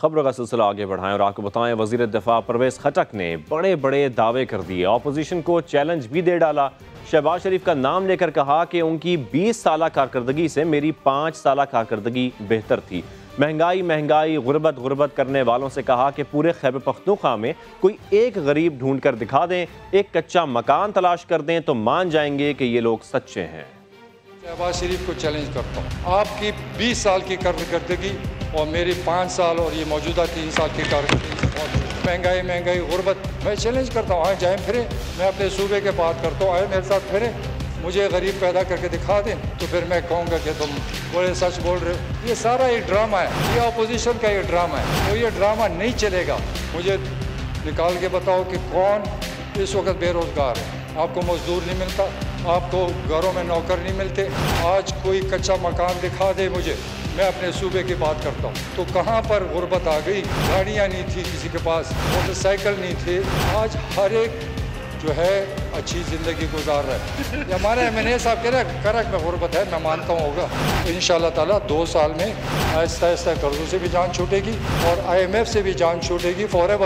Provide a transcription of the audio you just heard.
खबरों का सिलसिला आगे बढ़ाएं और आपको बताएं, वजीर दिफा परवेज़ खटक ने बड़े बड़े दावे कर दिए, अपोजिशन को चैलेंज भी दे डाला। शहबाज शरीफ का नाम लेकर कहा कि उनकी 20 साल कारकर्दगी से मेरी 5 साल कारकर्दगी बेहतर थी। महंगाई महंगाई, गुर्बत गुर्बत करने वालों से कहा कि पूरे खैबर पख्तूनख्वा में कोई एक गरीब ढूंढ कर दिखा दें, एक कच्चा मकान तलाश कर दें तो मान जाएंगे कि ये लोग सच्चे हैं। शहबाज शरीफ को चैलेंज करता हूँ, आपकी 20 साल की कारकर्दगी और मेरी 5 साल और ये मौजूदा 3 साल की कारकर्दगी, महंगाई महंगाई, गुर्बत, मैं चैलेंज करता हूँ। आए जाए फिरे, मैं अपने सूबे के बात करता हूँ, आए मेरे साथ फिरे, मुझे गरीब पैदा करके दिखा दें तो फिर मैं कहूँगा कि तुम बड़े सच बोल रहे हो। ये सारा एक ड्रामा है, ये अपोजिशन का ये ड्रामा है, तो ये ड्रामा नहीं चलेगा। मुझे निकाल के बताओ कि कौन इस वक्त बेरोज़गार है। आपको मजदूर नहीं मिलता, आपको घरों में नौकर नहीं मिलते। आज कोई कच्चा मकान दिखा दे मुझे, मैं अपने सूबे की बात करता हूँ, तो कहाँ पर गुर्बत आ गई। गाड़ियाँ नहीं थी किसी के पास, मोटरसाइकिल नहीं थे, आज हर एक जो है अच्छी ज़िंदगी गुजार रहा है। हमारे MNA साहब कह रहे हैं करक में गुर्बत है, मैं मानता हूँ होगा। इंशाल्लाह ताला 2 साल में आहिस्ता आहिस्ता कर्जों से भी जान छूटेगी और IMF से भी जान छूटेगी। फॉरएवर